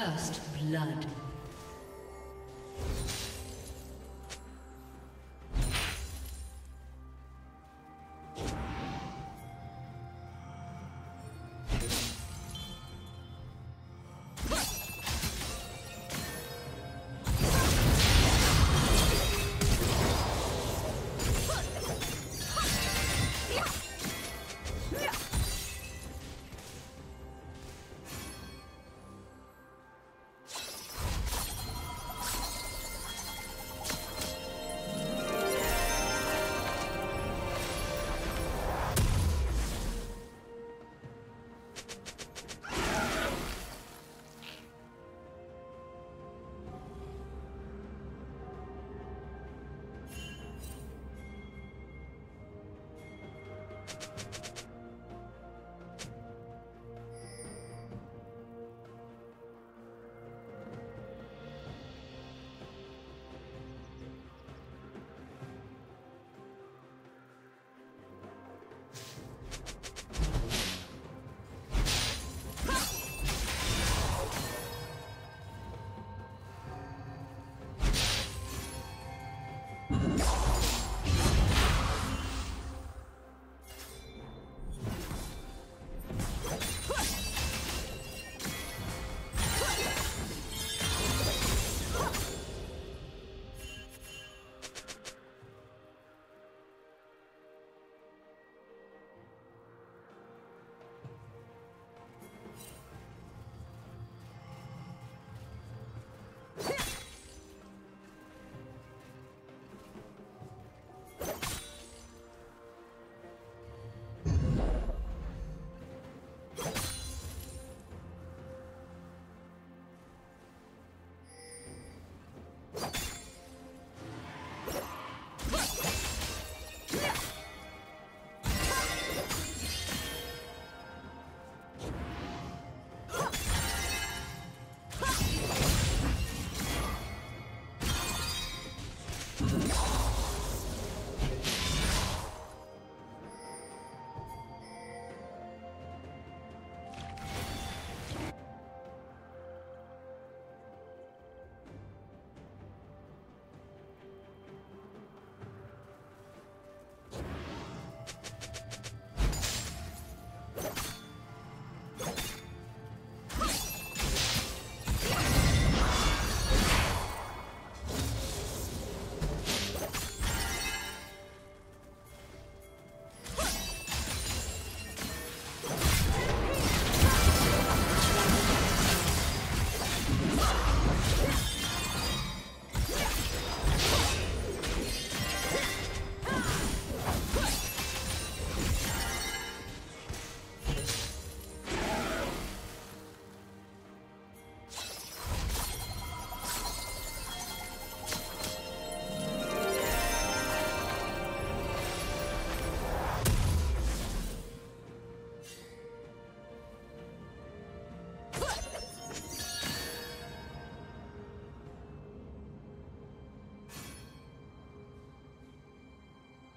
First blood.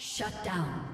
Shut down.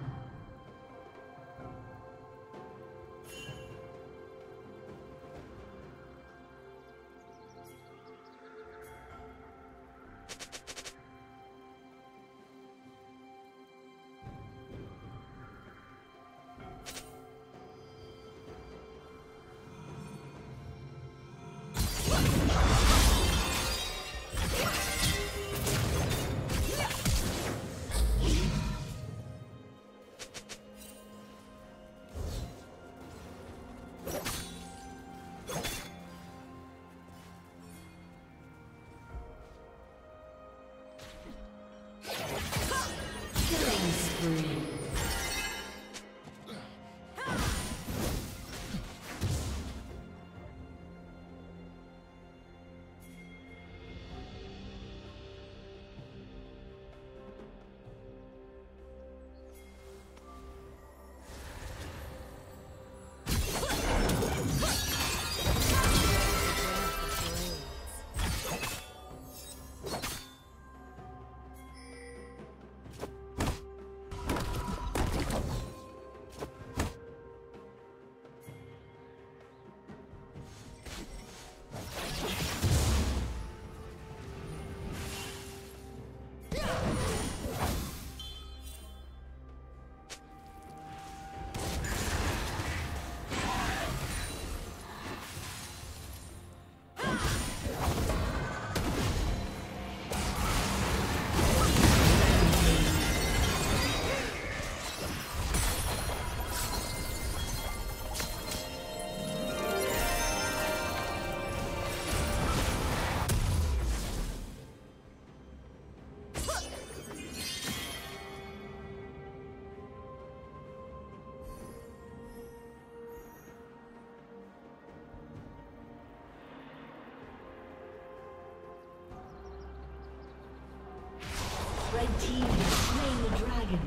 Red team has slain the dragon.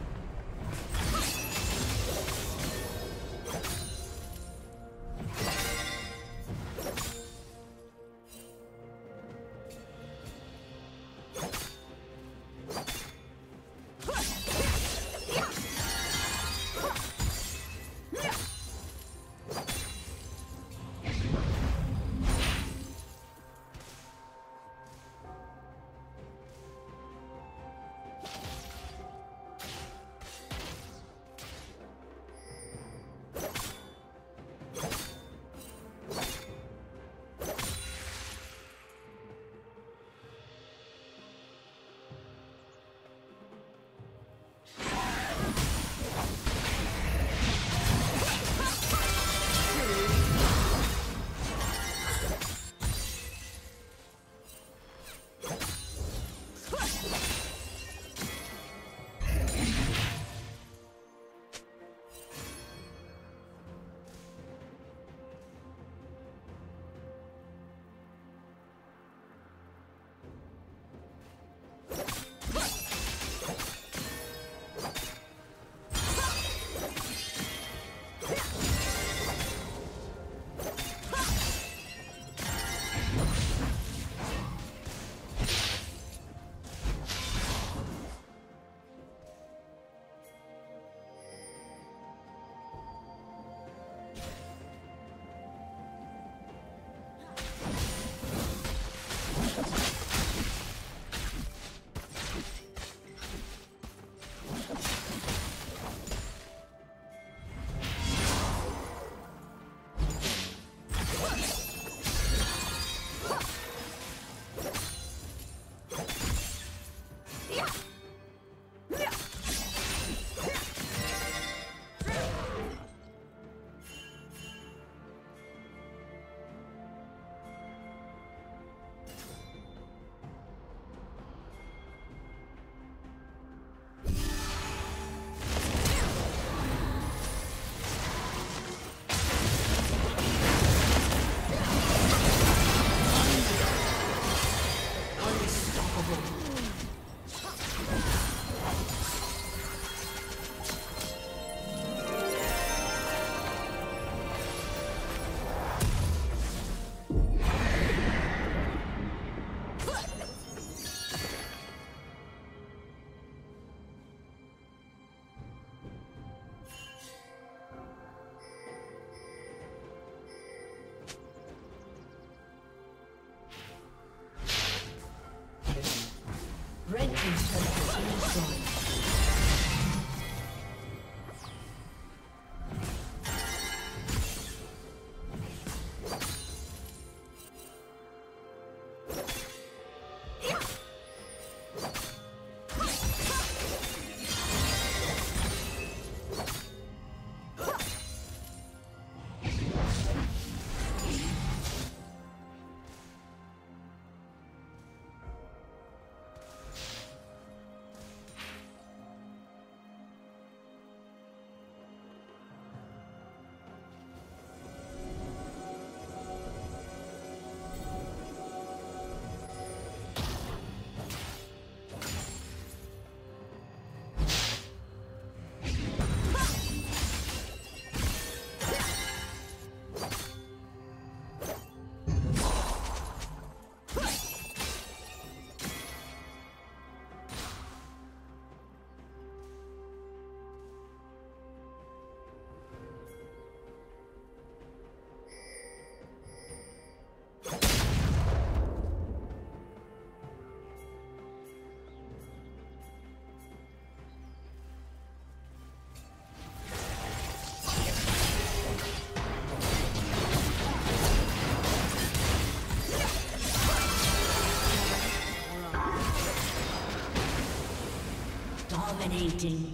Dominating.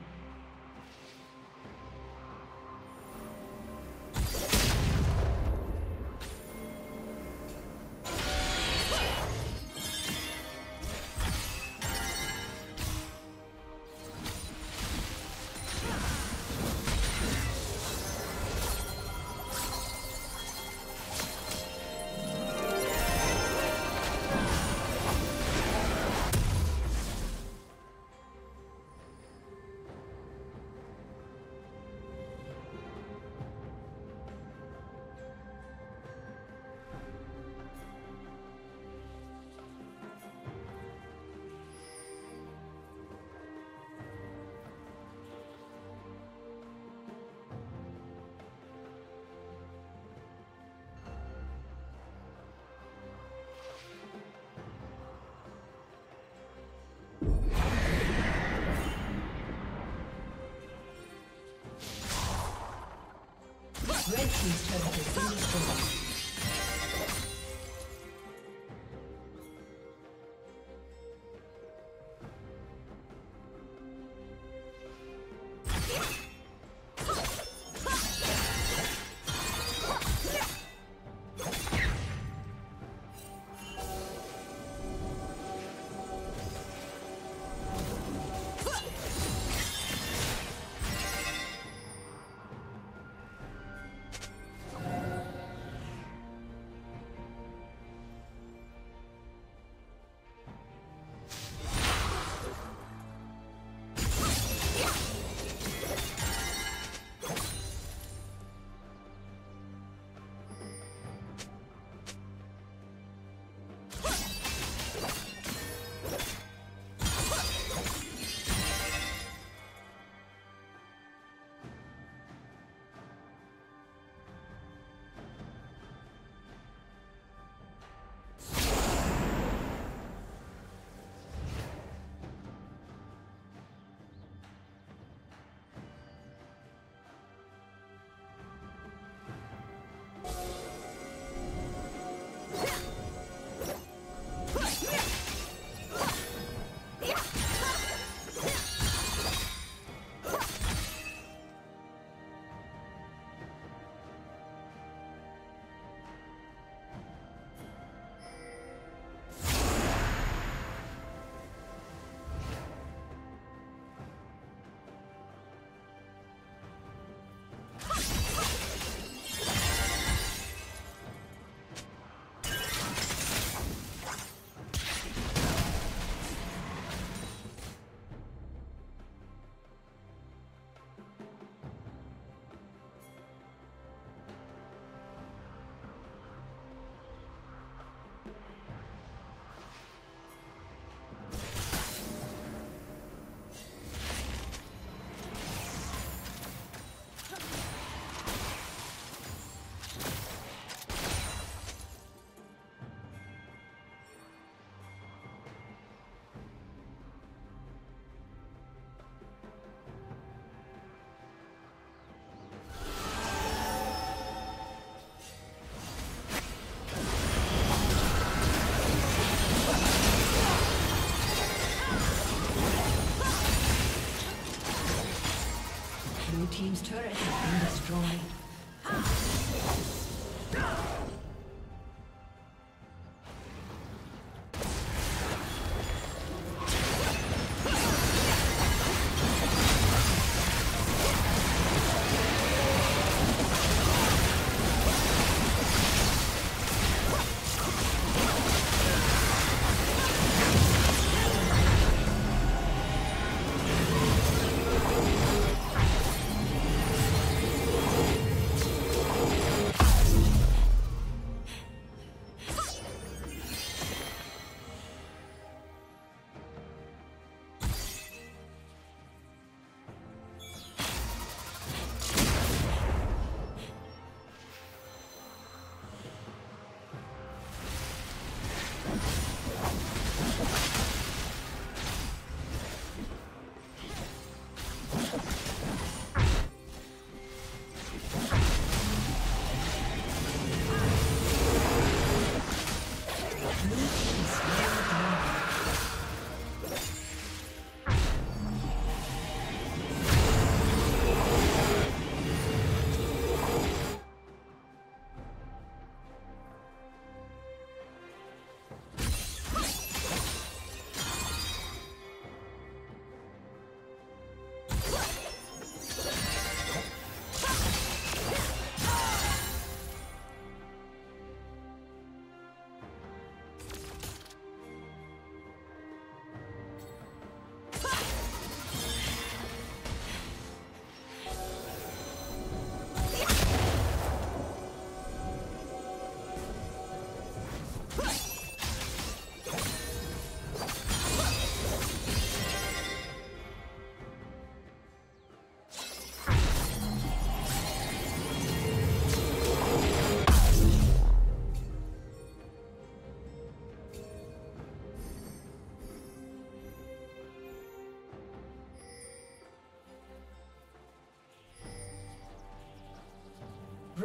Red Team's turret has been destroyed. Team's turret has been destroyed.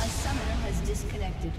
A summoner has disconnected.